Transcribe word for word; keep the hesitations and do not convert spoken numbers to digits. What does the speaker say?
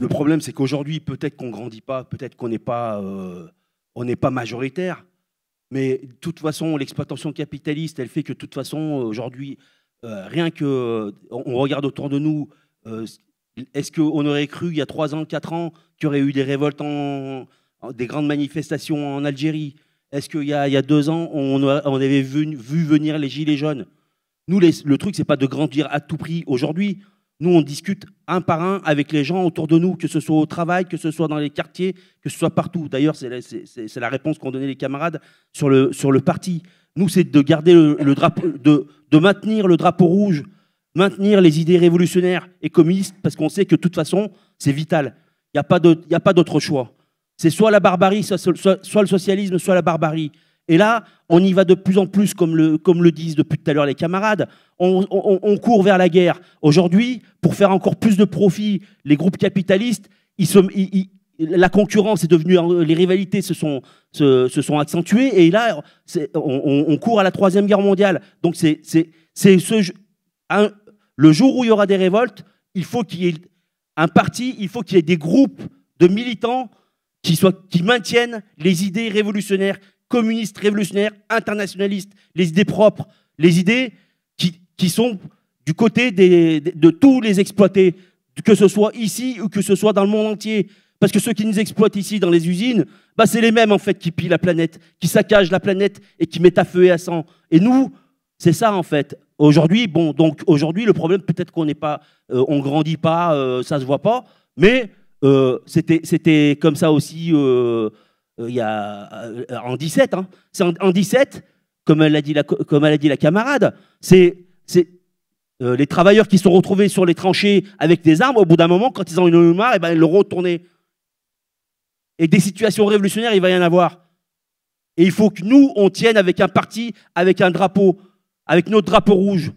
Le problème, c'est qu'aujourd'hui, peut-être qu'on ne grandit pas, peut-être qu'on n'est pas, euh, on n'est pas majoritaire, mais de toute façon, l'exploitation capitaliste, elle fait que de toute façon, aujourd'hui, euh, rien que on regarde autour de nous, euh, est-ce qu'on aurait cru il y a trois ans, quatre ans, qu'il y aurait eu des révoltes, en, en, des grandes manifestations en Algérie? Est-ce qu'il y, y a deux ans, on, on avait vu, vu venir les gilets jaunes? Nous, les, le truc, c'est pas de grandir à tout prix aujourd'hui. Nous, on discute un par un avec les gens autour de nous, que ce soit au travail, que ce soit dans les quartiers, que ce soit partout. D'ailleurs, c'est la, c'est la réponse qu'ont donnée les camarades sur le, sur le parti. Nous, c'est de garder le, le drapeau, de, de maintenir le drapeau rouge, maintenir les idées révolutionnaires et communistes, parce qu'on sait que de toute façon, c'est vital. Il n'y a pas de, il n'y a pas d'autre choix. C'est soit la barbarie, soit, soit, soit le socialisme, soit la barbarie. Et là, on y va de plus en plus, comme le, comme le disent depuis tout à l'heure les camarades. On, on, on court vers la guerre. Aujourd'hui, pour faire encore plus de profit, les groupes capitalistes, ils se, ils, ils, la concurrence est devenue, les rivalités se sont, se, se sont accentuées. Et là, on, on court à la Troisième Guerre mondiale. Donc, c'est, c'est, c'est ce, un, le jour où il y aura des révoltes, il faut qu'il y ait un parti, il faut qu'il y ait des groupes de militants qui, soient, qui maintiennent les idées révolutionnaires, communistes, révolutionnaires, internationalistes, les idées propres, les idées qui, qui sont du côté des, de, de tous les exploités, que ce soit ici ou que ce soit dans le monde entier. Parce que ceux qui nous exploitent ici dans les usines, bah c'est les mêmes en fait qui pillent la planète, qui saccagent la planète et qui mettent à feu et à sang. Et nous, c'est ça en fait. Aujourd'hui, bon, donc aujourd'hui, le problème, peut-être qu'on n'est pas, euh, on grandit pas, euh, ça se voit pas, mais euh, c'était comme ça aussi. Euh, Il y a, en dix-sept, hein. C'est en, en dix-sept, comme elle a dit la, comme elle a dit la camarade, c'est euh, les travailleurs qui sont retrouvés sur les tranchées avec des armes. Au bout d'un moment, quand ils en ont eu marre, et ben, ils le retournaient. Et des situations révolutionnaires, il va y en avoir. Et il faut que nous, on tienne avec un parti, avec un drapeau, avec notre drapeau rouge.